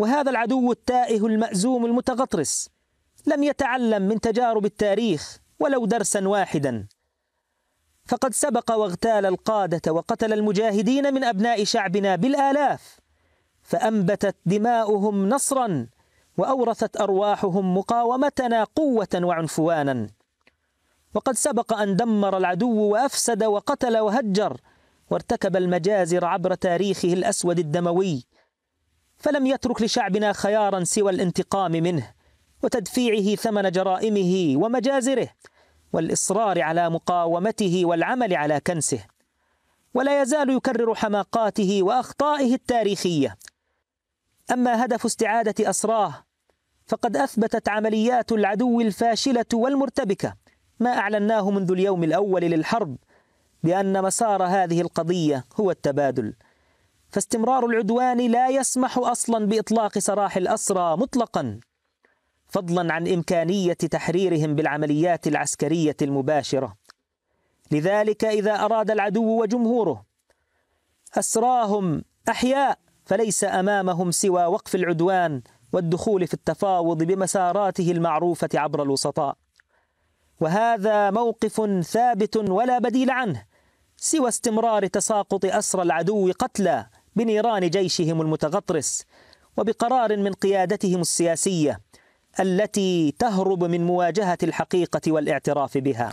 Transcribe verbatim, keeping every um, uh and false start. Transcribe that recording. وهذا العدو التائه المأزوم المتغطرس لم يتعلم من تجارب التاريخ ولو درسا واحدا، فقد سبق واغتال القادة وقتل المجاهدين من أبناء شعبنا بالآلاف، فأنبتت دماؤهم نصرا وأورثت أرواحهم مقاومتنا قوة وعنفوانا. وقد سبق أن دمر العدو وأفسد وقتل وهجر وارتكب المجازر عبر تاريخه الأسود الدموي، فلم يترك لشعبنا خيارا سوى الانتقام منه وتدفيعه ثمن جرائمه ومجازره والإصرار على مقاومته والعمل على كنسه، ولا يزال يكرر حماقاته وأخطائه التاريخية. أما هدف استعادة أسراه فقد أثبتت عمليات العدو الفاشلة والمرتبكة ما أعلناه منذ اليوم الأول للحرب بأن مسار هذه القضية هو التبادل، فاستمرار العدوان لا يسمح أصلا بإطلاق سراح الأسرى مطلقا، فضلا عن إمكانية تحريرهم بالعمليات العسكرية المباشرة. لذلك إذا أراد العدو وجمهوره أسراهم أحياء فليس أمامهم سوى وقف العدوان والدخول في التفاوض بمساراته المعروفة عبر الوسطاء، وهذا موقف ثابت ولا بديل عنه سوى استمرار تساقط أسرى العدو قتلى بنيران جيشهم المتغطرس وبقرار من قيادتهم السياسية التي تهرب من مواجهة الحقيقة والاعتراف بها.